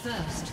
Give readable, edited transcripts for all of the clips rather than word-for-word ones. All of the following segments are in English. First.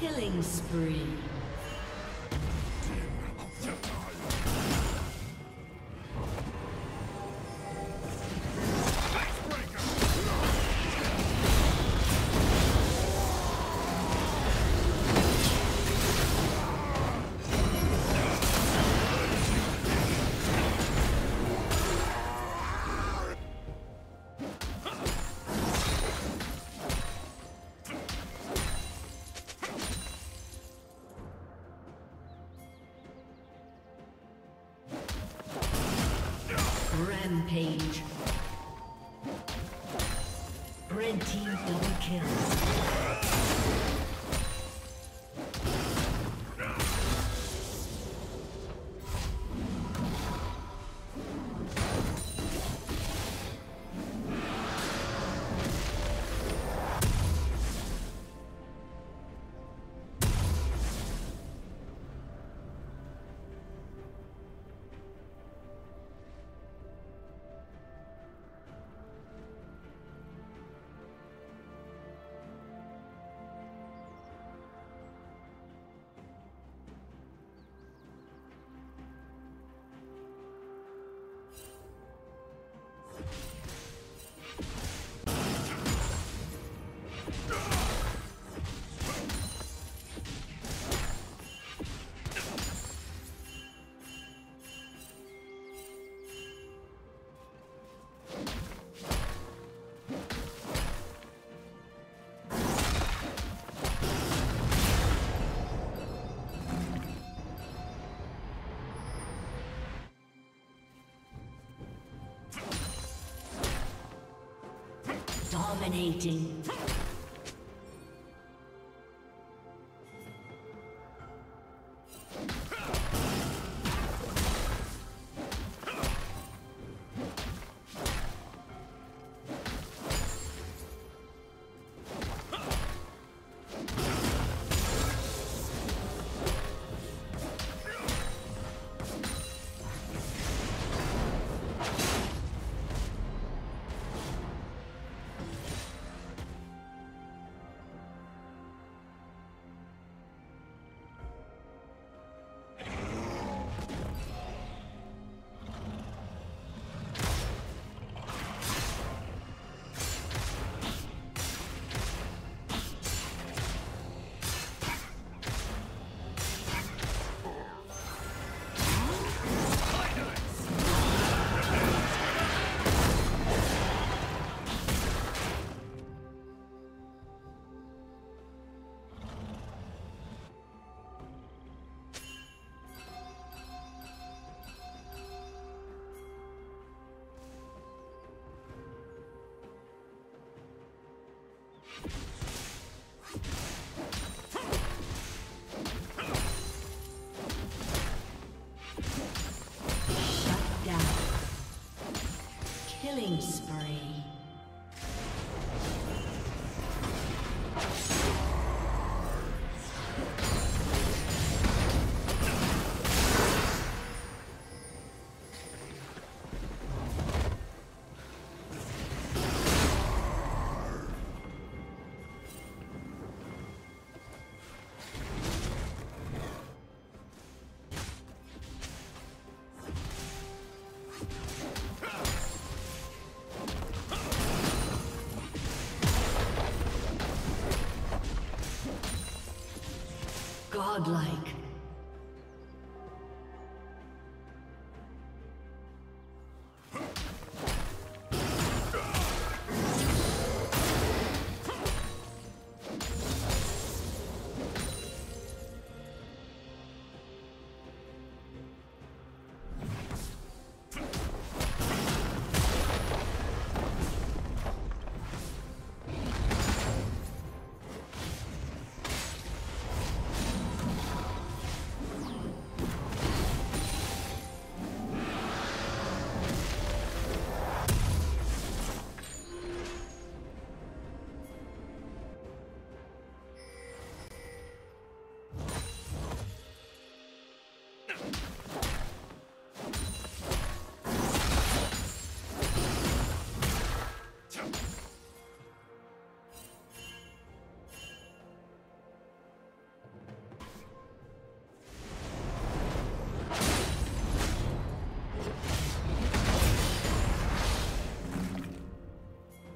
Killing spree. Rampage. Red team double kill. Dominating. Godlike.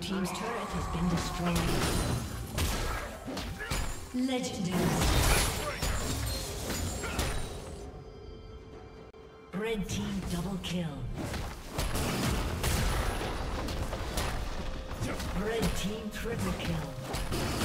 Team's turret has been destroyed. Legendary. Red team double kill. Red team triple kill.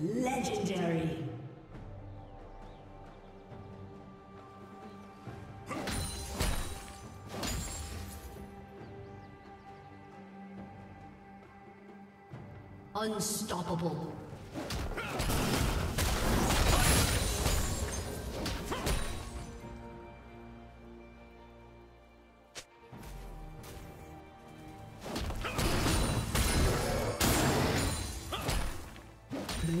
Legendary. Unstoppable. Blue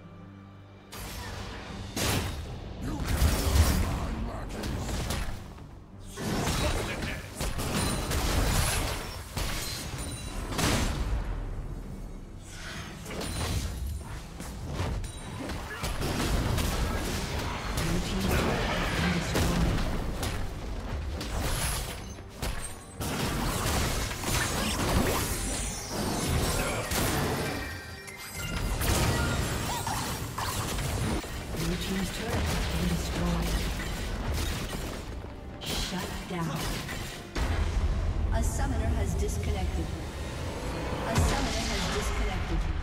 A summoner has disconnected.